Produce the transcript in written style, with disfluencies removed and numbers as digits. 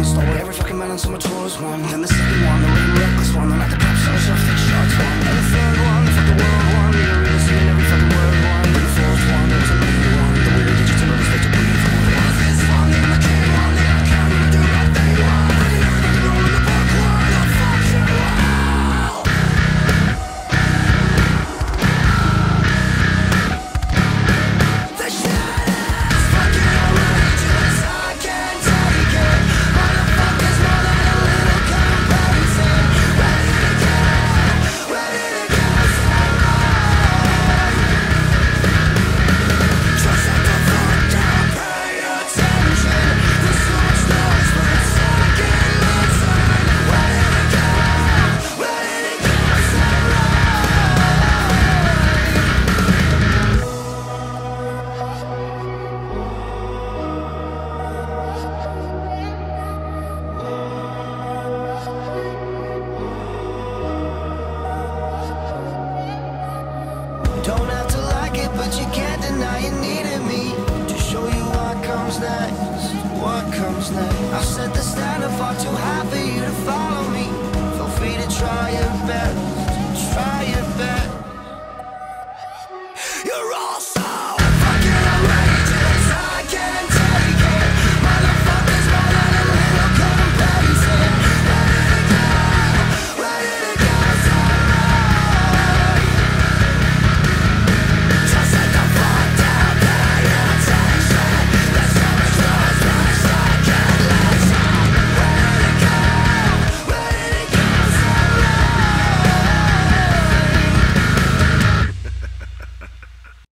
one. Stole every fucking man on some of my tours, one. Then the second one, the really reckless one. Then I the cop shots, I fake shots, one. And the third one, fuck the world, one. You're really singing every fucking word, one. And the fourth one, there was a real one. The weird digital others fake to breathe, one. One of this one, then I came one. Then I came and I do right thing, one. Breaking everybody roll in the park, one. I fuck you, wow. The shit is fucking ridiculous, I can't take it. Motherfuckers more than a little compensated. Ready to get some right. Just shut the fuck down, pay attention. There's so much noise, but it's fucking listen. Ready to get some right. Don't have to like it, but you can't deny you needed me to show you what comes next, what comes next. I've set the standard far too high.